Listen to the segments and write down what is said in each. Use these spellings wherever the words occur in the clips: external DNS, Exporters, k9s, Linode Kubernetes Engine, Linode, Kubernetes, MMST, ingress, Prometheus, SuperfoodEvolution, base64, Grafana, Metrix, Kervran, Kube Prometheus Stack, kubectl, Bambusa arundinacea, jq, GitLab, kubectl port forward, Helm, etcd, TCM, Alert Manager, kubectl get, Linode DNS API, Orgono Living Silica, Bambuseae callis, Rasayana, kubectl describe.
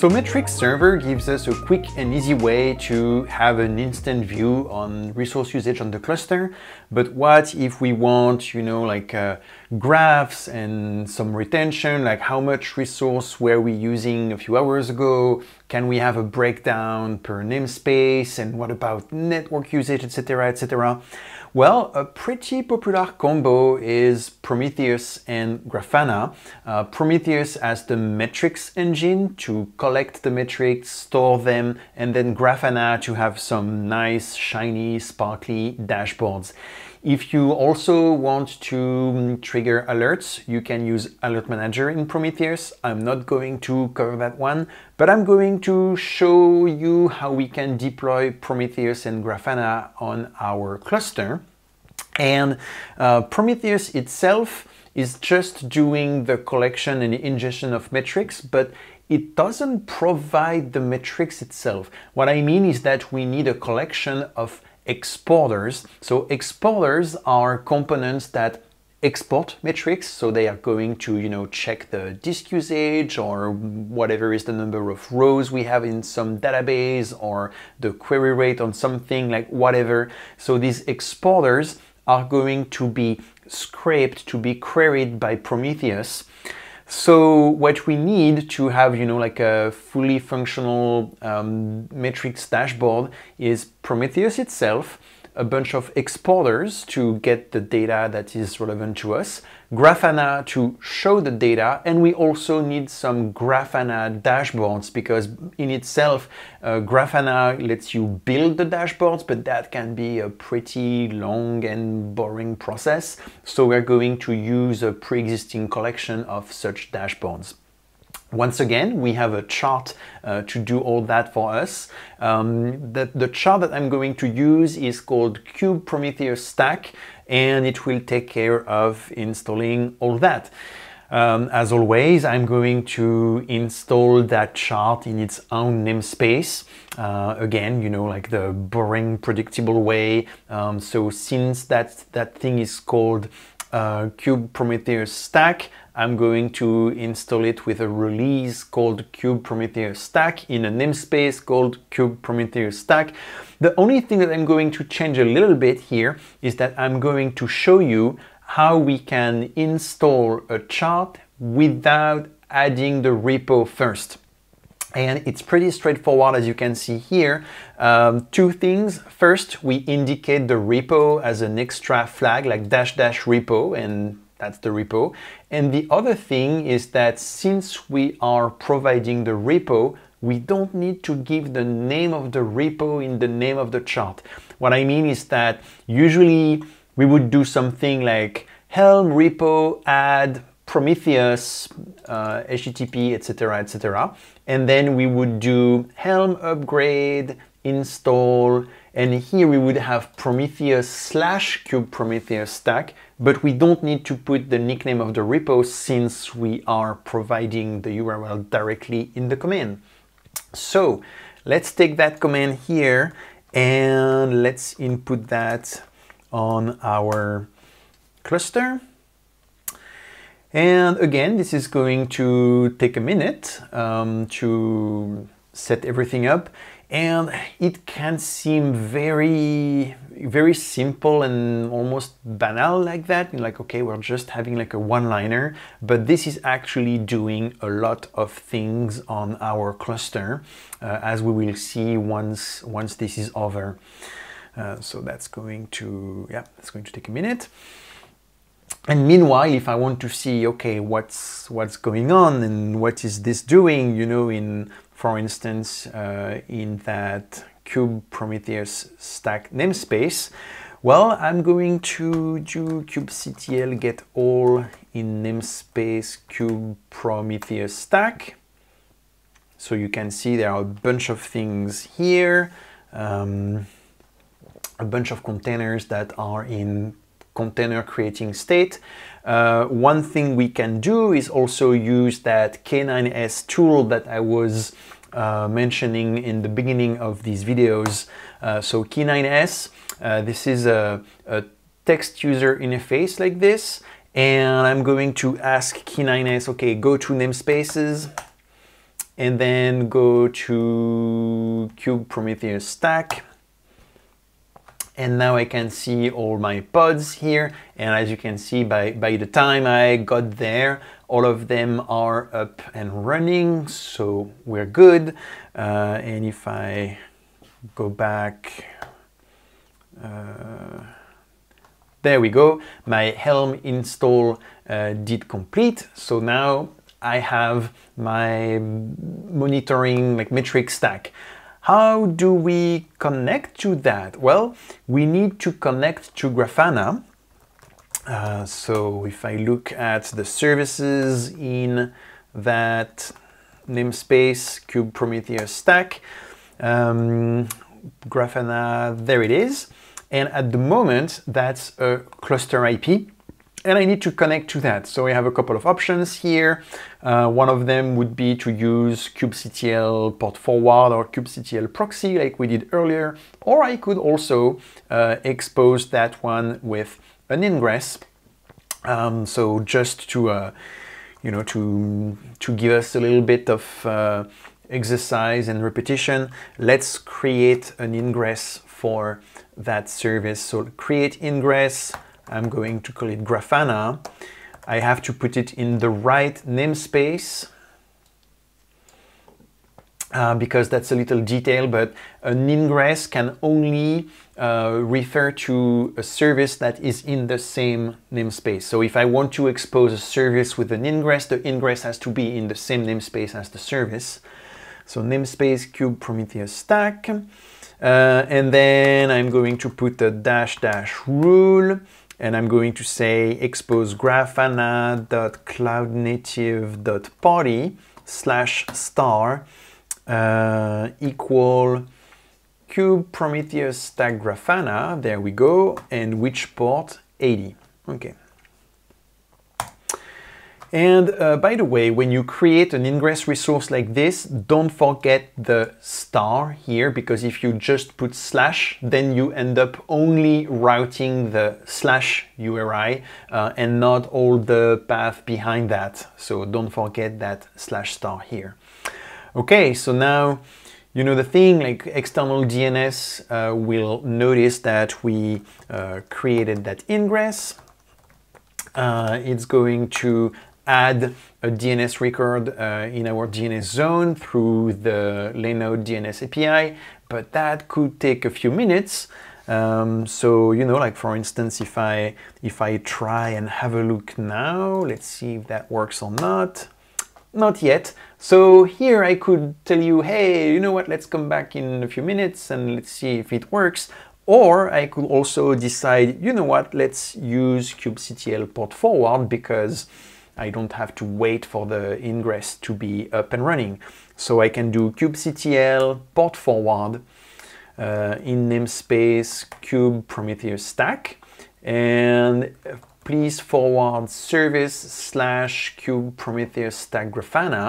So Metrix server gives us a quick and easy way to have an instant view on resource usage on the cluster. But what if we want, you know, like graphs and some retention, like how much resource were we using a few hours ago? Can we have a breakdown per namespace? And what about network usage, etc., etc.? Well, a pretty popular combo is Prometheus and Grafana. Prometheus has the Metrix engine to collect the metrics, store them, and then Grafana to have some nice, shiny, sparkly dashboards. If you also want to trigger alerts, you can use Alert Manager in Prometheus. I'm not going to cover that one, but I'm going to show you how we can deploy Prometheus and Grafana on our cluster. And Prometheus itself is just doing the collection and ingestion of metrics, but it doesn't provide the metrics itself. What I mean is that we need a collection of exporters. So exporters are components that export metrics. So they are going to, you know, check the disk usage or whatever is the number of rows we have in some database or the query rate on something, like whatever. So these exporters are going to be scraped, to be queried by Prometheus. So what we need to have, you know, like a fully functional metrics dashboard is Prometheus itself, a bunch of exporters to get the data that is relevant to us, Grafana to show the data, and we also need some Grafana dashboards because in itself, Grafana lets you build the dashboards, but that can be a pretty long and boring process. So we're going to use a pre-existing collection of such dashboards. Once again, we have a chart to do all that for us. The chart that I'm going to use is called Kube Prometheus Stack, and it will take care of installing all that. As always, I'm going to install that chart in its own namespace. Again, you know, like the boring, predictable way. So since that thing is called Kube Prometheus Stack, I'm going to install it with a release called Kube Prometheus Stack in a namespace called Kube Prometheus Stack. The only thing that I'm going to change a little bit here is that I'm going to show you how we can install a chart without adding the repo first. And it's pretty straightforward, as you can see here. Two things. First, we indicate the repo as an extra flag, like --repo, and that's the repo. And the other thing is that since we are providing the repo, we don't need to give the name of the repo in the name of the chart. What I mean is that usually we would do something like Helm repo add Prometheus, HTTP, etc., etc. And then we would do Helm upgrade, install, and here we would have Prometheus / Kube Prometheus Stack, but we don't need to put the nickname of the repo since we are providing the URL directly in the command. So let's take that command here and let's input that on our cluster. And again, this is going to take a minute to set everything up. And it can seem very, very simple and almost banal like that. You're like, okay, we're just having like a one-liner, but this is actually doing a lot of things on our cluster, as we will see once this is over. So that's going to, that's going to take a minute. And meanwhile, if I want to see, okay, what's going on and what is this doing, you know, for instance, in that Kube Prometheus Stack namespace, well, I'm going to do kubectl get all in namespace Kube Prometheus Stack. So you can see there are a bunch of things here, a bunch of containers that are in container creating state. One thing we can do is also use that k9s tool that I was mentioning in the beginning of these videos. So k9s, this is a text user interface like this, and I'm going to ask k9s, okay, go to namespaces and then go to Kube Prometheus Stack. And now I can see all my pods here. And as you can see, by the time I got there, all of them are up and running. So we're good. And if I go back, there we go. My Helm install did complete. So now I have my monitoring, like, Metrix stack. How do we connect to that? Well, we need to connect to Grafana. So if I look at the services in that namespace, Kube Prometheus Stack, Grafana, there it is. And at the moment, that's a cluster IP. And I need to connect to that. So I have a couple of options here. One of them would be to use kubectl port forward or kubectl proxy like we did earlier. Or I could also expose that one with an ingress. So just to, you know, to give us a little bit of exercise and repetition, let's create an ingress for that service. So create ingress. I'm going to call it Grafana. I have to put it in the right namespace because that's a little detail, but an ingress can only refer to a service that is in the same namespace. So if I want to expose a service with an ingress, the ingress has to be in the same namespace as the service. So namespace Kube Prometheus Stack. And then I'm going to put a -- rule. And I'm going to say expose grafana.cloudnative.party /* equal Kube Prometheus Stack Grafana. There we go. And which port? 80. Okay. And by the way, when you create an ingress resource like this, don't forget the * here, because if you just put /, then you end up only routing the / URI and not all the path behind that. So don't forget that /* here. Okay, so now you know the thing, like external DNS will notice that we created that ingress. It's going to add a DNS record in our DNS zone through the Linode DNS API, but that could take a few minutes. So, you know, like for instance, if I try and have a look now, let's see if that works or not. Not yet. So here I could tell you, hey, you know what, let's come back in a few minutes and let's see if it works. Or I could also decide, you know what, let's use kubectl port forward because I don't have to wait for the ingress to be up and running. So I can do kubectl port forward in namespace Kube Prometheus Stack and please forward service / Kube Prometheus Stack Grafana.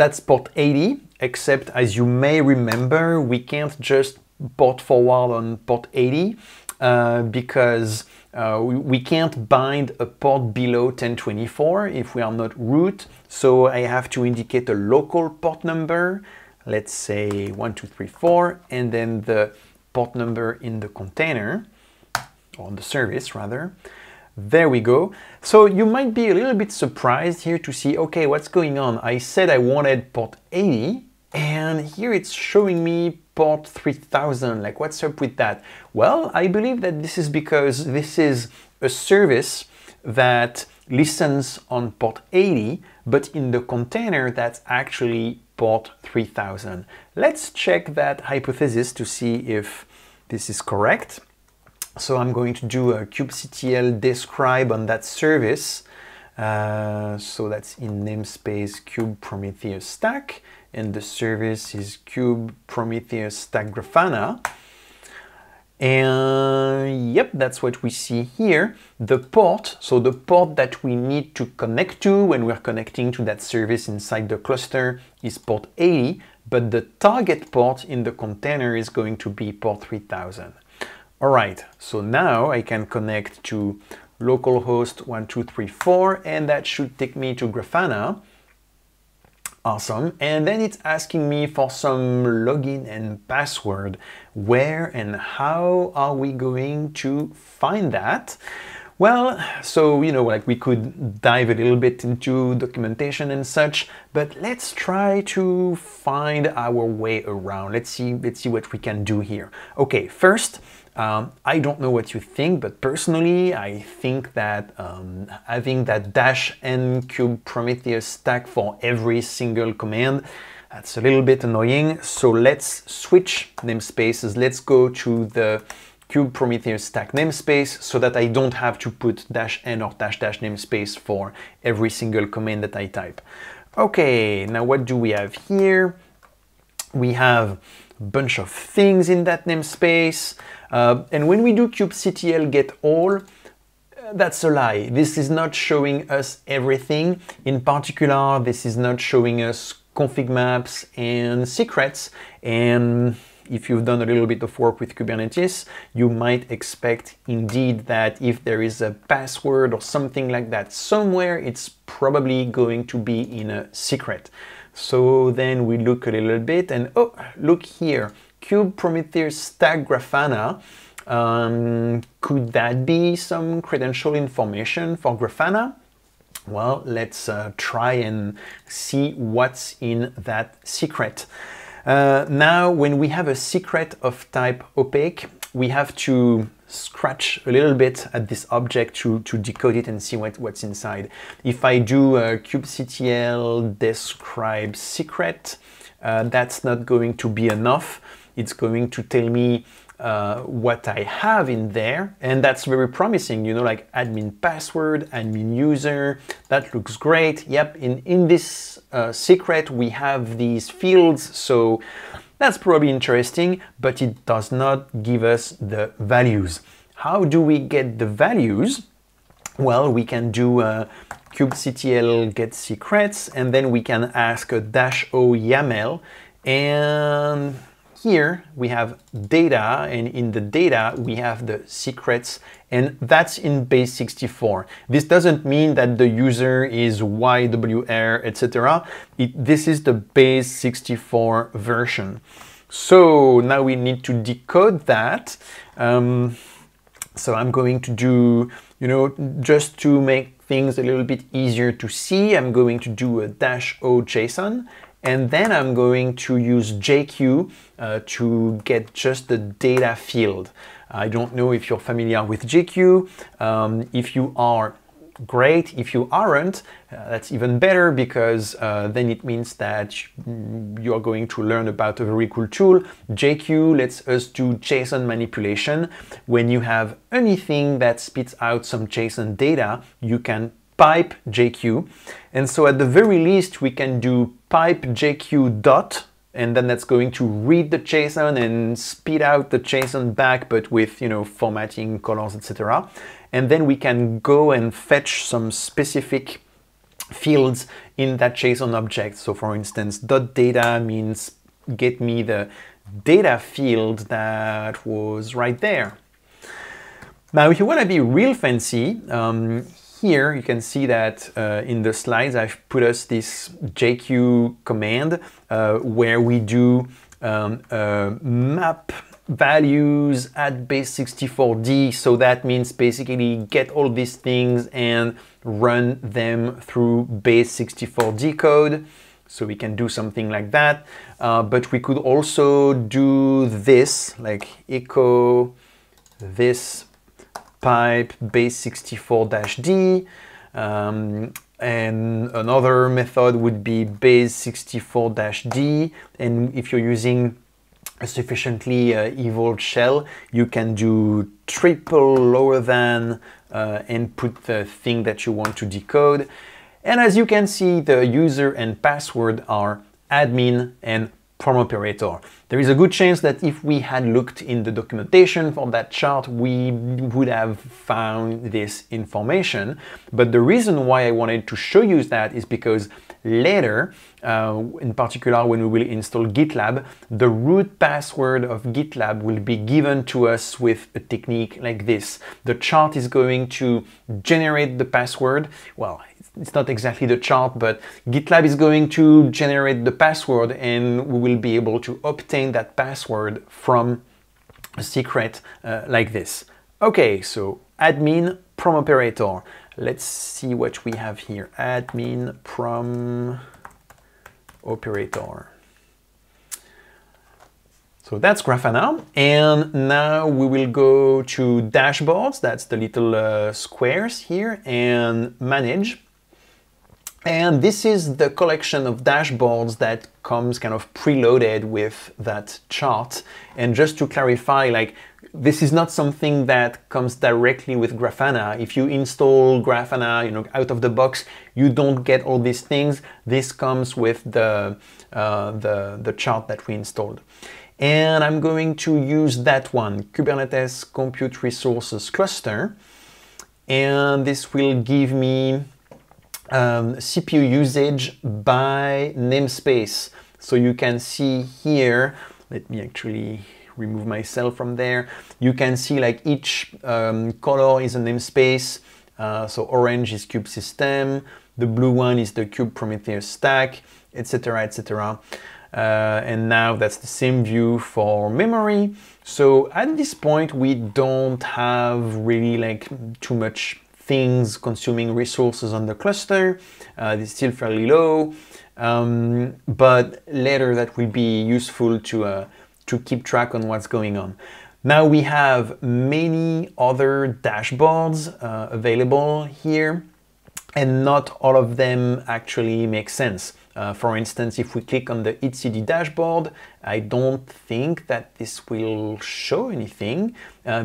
That's port 80, except as you may remember, we can't just port forward on port 80 because we can't bind a port below 1024 if we are not root. So I have to indicate a local port number, let's say 1234, and then the port number in the container, or the service rather. There we go. So you might be a little bit surprised here to see, okay, what's going on? I said I wanted port 80, and here it's showing me port 3000. Like, what's up with that? Well, I believe that this is because this is a service that listens on port 80, but in the container, that's actually port 3000. Let's check that hypothesis to see if this is correct. So I'm going to do a kubectl describe on that service. So that's in namespace Kube Prometheus Stack, and the service is Kube Prometheus Stack Grafana. And yep, that's what we see here. The port, so the port that we need to connect to when we're connecting to that service inside the cluster is port 80, but the target port in the container is going to be port 3000. All right, so now I can connect to localhost 1234, and that should take me to Grafana. Awesome. And then it's asking me for some login and password. Where and how are we going to find that? Well, so, you know, like we could dive a little bit into documentation and such, but let's try to find our way around. Let's see what we can do here. Okay, first, I don't know what you think, but personally, I think that having that -n Kube Prometheus stack for every single command, that's a little bit annoying. So let's switch namespaces. Let's go to the Kube Prometheus stack namespace so that I don't have to put -n or -- namespace for every single command that I type. Okay, now what do we have here? We have a bunch of things in that namespace. And when we do kubectl get all, that's a lie. This is not showing us everything. In particular, this is not showing us config maps and secrets. And if you've done a little bit of work with Kubernetes, you might expect indeed that if there is a password or something like that somewhere, it's probably going to be in a secret. So then we look a little bit and oh, look here, Kube Prometheus Stack Grafana. Could that be some credential information for Grafana? Well, let's try and see what's in that secret. Now, when we have a secret of type opaque, we have to scratch a little bit at this object to decode it and see what's inside. If I do kubectl describe secret, that's not going to be enough. It's going to tell me what I have in there, and that's very promising, you know, like admin password, admin user, that looks great. Yep, in this secret we have these fields, so that's probably interesting, but it does not give us the values. How do we get the values? Well, we can do kubectl get secrets, and then we can ask a -o YAML, and here we have data, and in the data we have the secrets, and that's in base64. This doesn't mean that the user is YWR, etc. This is the base64 version. So now we need to decode that. So I'm going to do, you know, just to make things a little bit easier to see, I'm going to do a -o JSON. And then I'm going to use jq to get just the data field. I don't know if you're familiar with jq. If you are, great. If you aren't, that's even better, because then it means that you're going to learn about a very cool tool. jq lets us do JSON manipulation. When you have anything that spits out some JSON data, you can pipe jq, and so at the very least we can do pipe jq dot, and then that's going to read the JSON and spit out the JSON back, but with, you know, formatting, colors, etc. And then we can go and fetch some specific fields in that JSON object. So for instance, dot data means get me the data field that was right there. Now if you want to be real fancy, here you can see that in the slides I've put us this jq command where we do map values at base64d. So that means basically get all these things and run them through base64d code. So we can do something like that. But we could also do this, like echo this pipe base64-d, and another method would be base64-d, and if you're using a sufficiently evolved shell, you can do triple lower than and put the thing that you want to decode. And as you can see, the user and password are admin and from operator. There is a good chance that if we had looked in the documentation for that chart, we would have found this information. But the reason why I wanted to show you that is because later, in particular when we will install GitLab, the root password of GitLab will be given to us with a technique like this. The chart is going to generate the password. Well, it's not exactly the chart, but GitLab is going to generate the password and we will be able to obtain that password from a secret like this. Okay, so admin prom operator. Let's see what we have here. Admin prom operator. So that's Grafana, and now we will go to dashboards. That's the little squares here, and manage. And this is the collection of dashboards that comes kind of preloaded with that chart. And just to clarify, like, this is not something that comes directly with Grafana. If you install Grafana, you know, out of the box, you don't get all these things. This comes with the chart that we installed. And I'm going to use that one, Kubernetes Compute Resources Cluster. And this will give me CPU usage by namespace. So you can see here, let me actually remove myself from there. You can see like each color is a namespace. So orange is Kube System, the blue one is the Kube Prometheus Stack, etc., etc. And now that's the same view for memory. So at this point, we don't have really like too much things consuming resources on the cluster. It's still fairly low, but later that will be useful to keep track on what's going on. Now we have many other dashboards available here, and not all of them actually make sense. For instance, if we click on the etcd dashboard, I don't think that this will show anything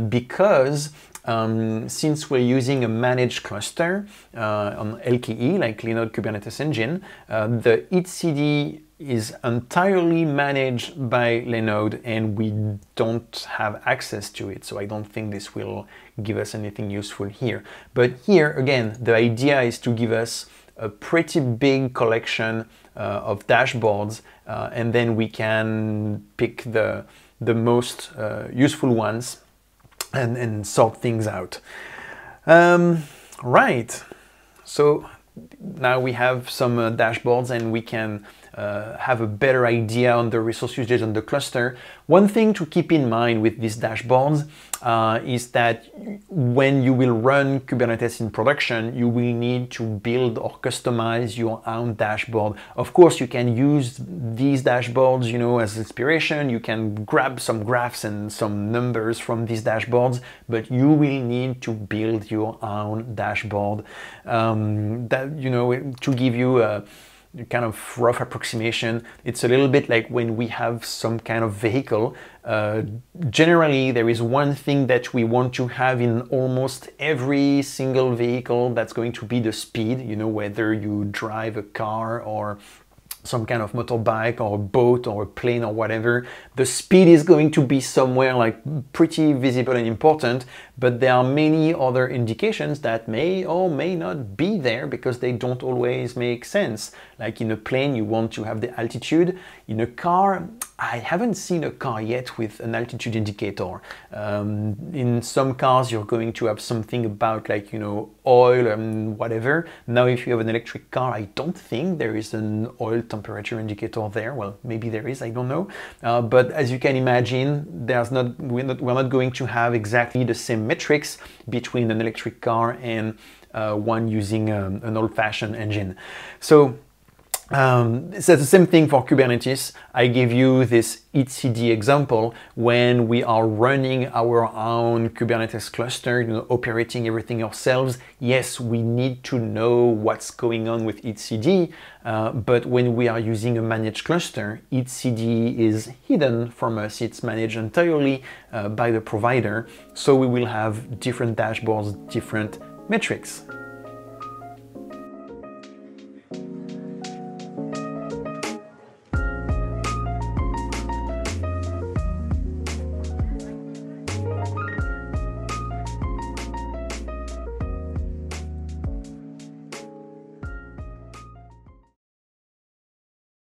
because since we're using a managed cluster on LKE, like Linode Kubernetes Engine, the etcd is entirely managed by Linode and we don't have access to it. So I don't think this will give us anything useful here. But here, again, the idea is to give us a pretty big collection of dashboards and then we can pick the most useful ones and sort things out. Right, so now we have some dashboards and we can have a better idea on the resource usage on the cluster. One thing to keep in mind with these dashboards is that when you will run Kubernetes in production, you will need to build or customize your own dashboard. Of course, you can use these dashboards, you know, as inspiration. You can grab some graphs and some numbers from these dashboards, but you will need to build your own dashboard that, you know, to give you a kind of rough approximation. It's a little bit like when we have some kind of vehicle. Generally, there is one thing that we want to have in almost every single vehicle. That's going to be the speed, you know, whether you drive a car or some kind of motorbike or a boat or a plane or whatever. The speed is going to be somewhere like pretty visible and important, but there are many other indications that may or may not be there because they don't always make sense. Like in a plane, you want to have the altitude. In a car, I haven't seen a car yet with an altitude indicator. In some cars, you're going to have something about like, you know, oil and whatever. Now, if you have an electric car, I don't think there is an oil temperature indicator there. Well, maybe there is, I don't know. But as you can imagine, there's not, we're not going to have exactly the same metrics between an electric car and one using an old-fashioned engine. So so the same thing for Kubernetes. I gave you this etcd example when we are running our own Kubernetes cluster, you know, operating everything ourselves. Yes, we need to know what's going on with etcd, but when we are using a managed cluster, etcd is hidden from us. It's managed entirely by the provider, so we will have different dashboards, different metrics.